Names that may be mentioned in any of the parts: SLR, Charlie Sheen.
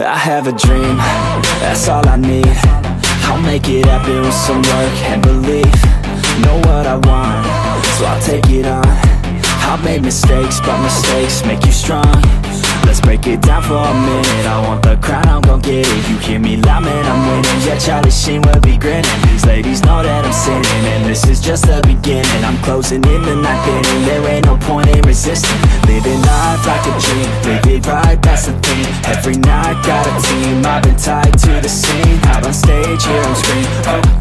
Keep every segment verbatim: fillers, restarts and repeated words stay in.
I have a dream, that's all I need. I'll make it happen with some work and belief. Know what I want, so I'll take it on. I've made mistakes, but mistakes make you strong. Let's break it down for a minute. I want the crown, I'm gon' get it. You hear me loud, man, I'm winning. Yeah, Charlie Sheen will be grinning. These ladies know that I'm sinning, and this is just the beginning. I'm closing in the ninth inning. There ain't no point in resisting. Living life like a dream, live it right, that's the thing. Every night, got a team, I've been tied to the scene. Out on stage, here I'm scream,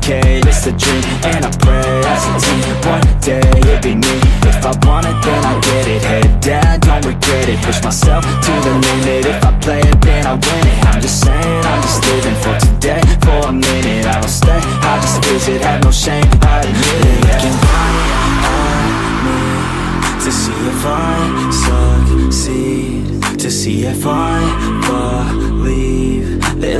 okay, it's a dream. And I pray as a team, one day it'd be me. If I want it, then I get it. Head down, don't regret it. Push myself to the limit. If I play it, then I win it. I'm just saying, I'm just living for today, for a minute. I don't stay, I just visit, have no shame, I admit it. Looking right at me to see if I succeed, to see if I believe. They're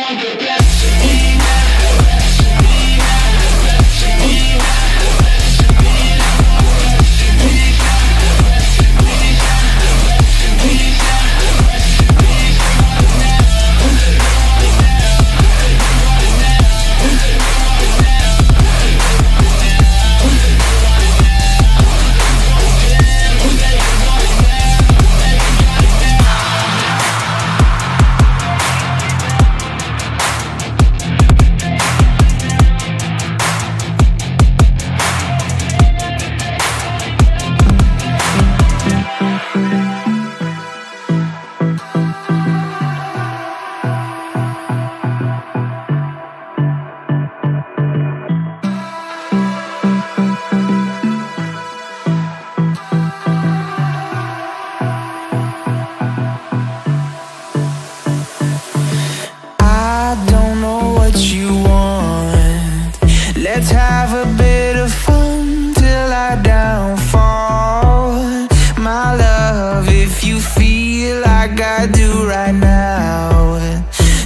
want the best of me. Let's have a bit of fun till I downfall. My love, if you feel like I do right now,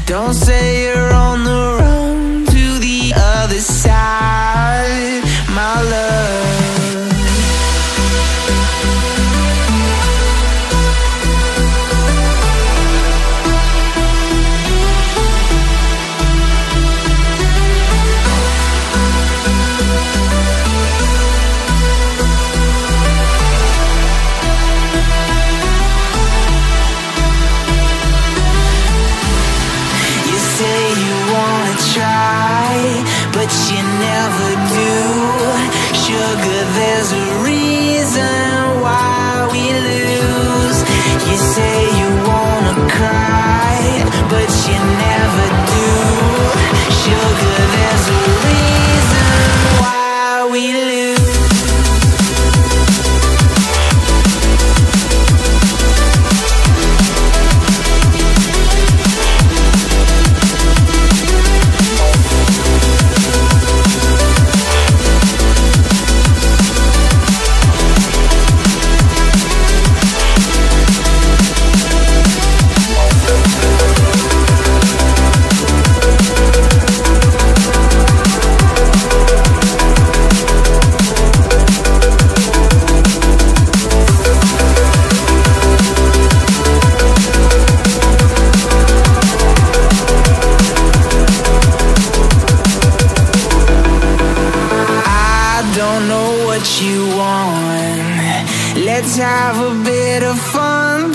don't say you're on the run to the other side, my love. Say you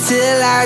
till I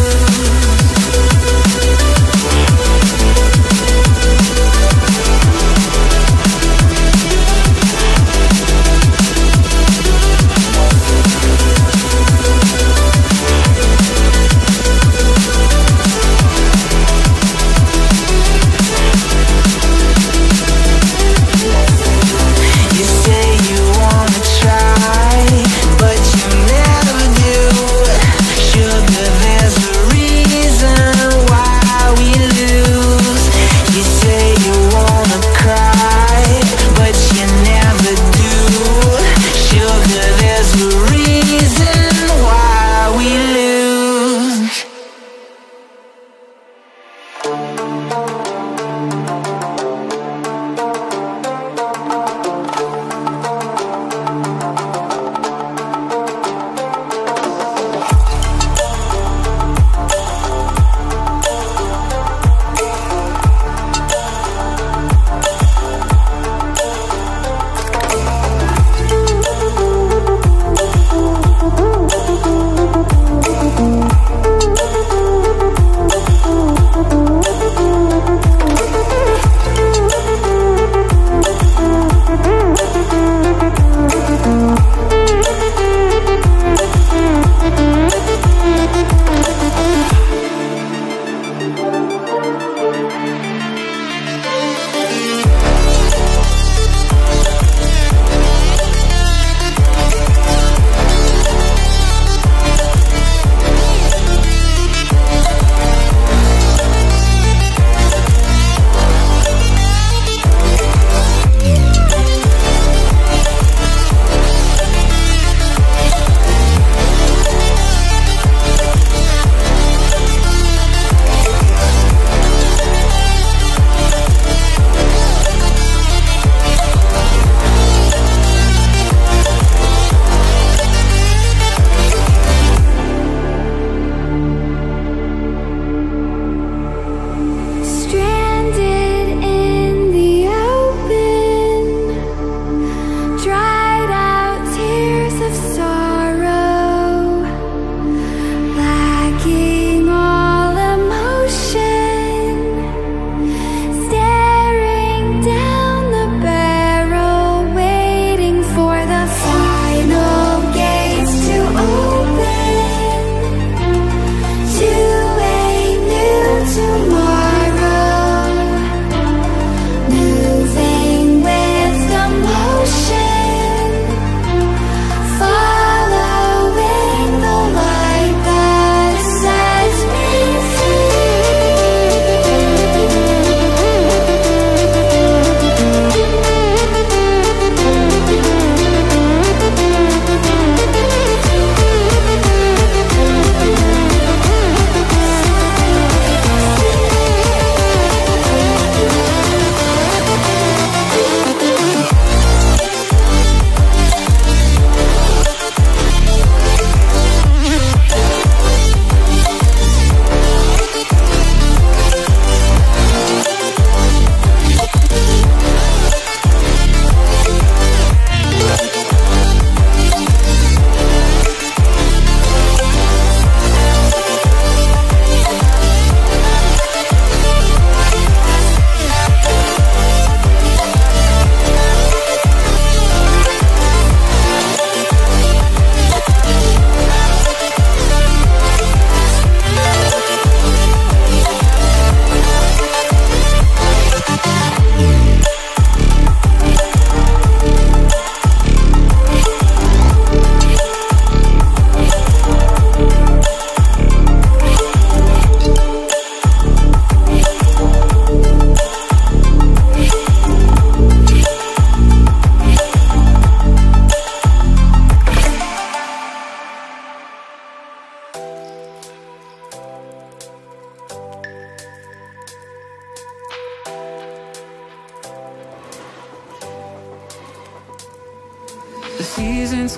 The seasons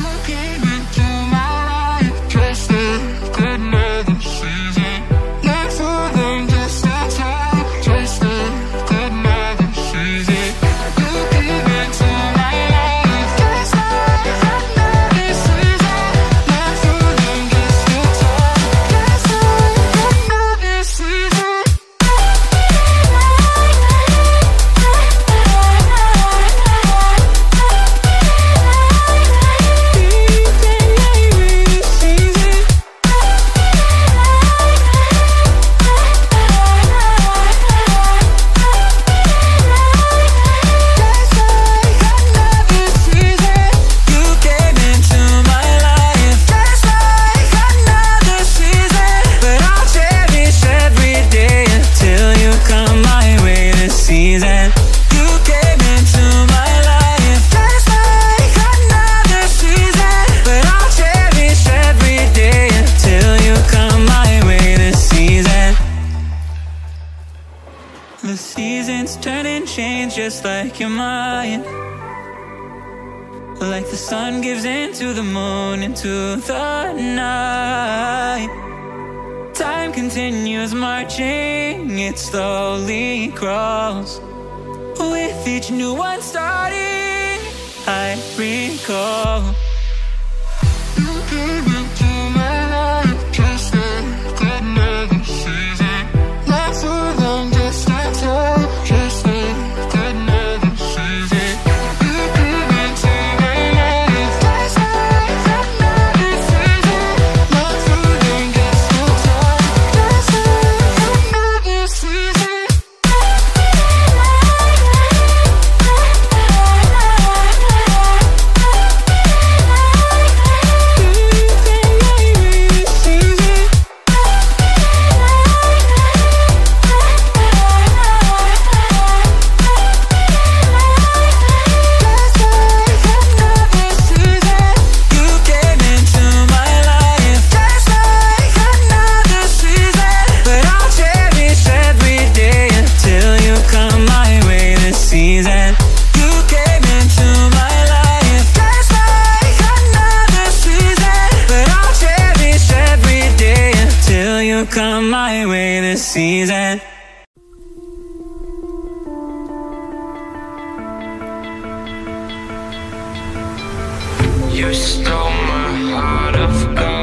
You came into my life just to good another season. Not for them, just a time, just a good another season. You came into my life just like another season. Not for them, just a time, just a good another season. The seasons turn and change just like your mind. Like the sun gives into the moon, into the night. Time continues marching, it slowly crawls. With each new one starting, I recall. You came into my life just to good another season. Not for long, just a time, just to good another season. Come my way this season. You stole my heart of gold.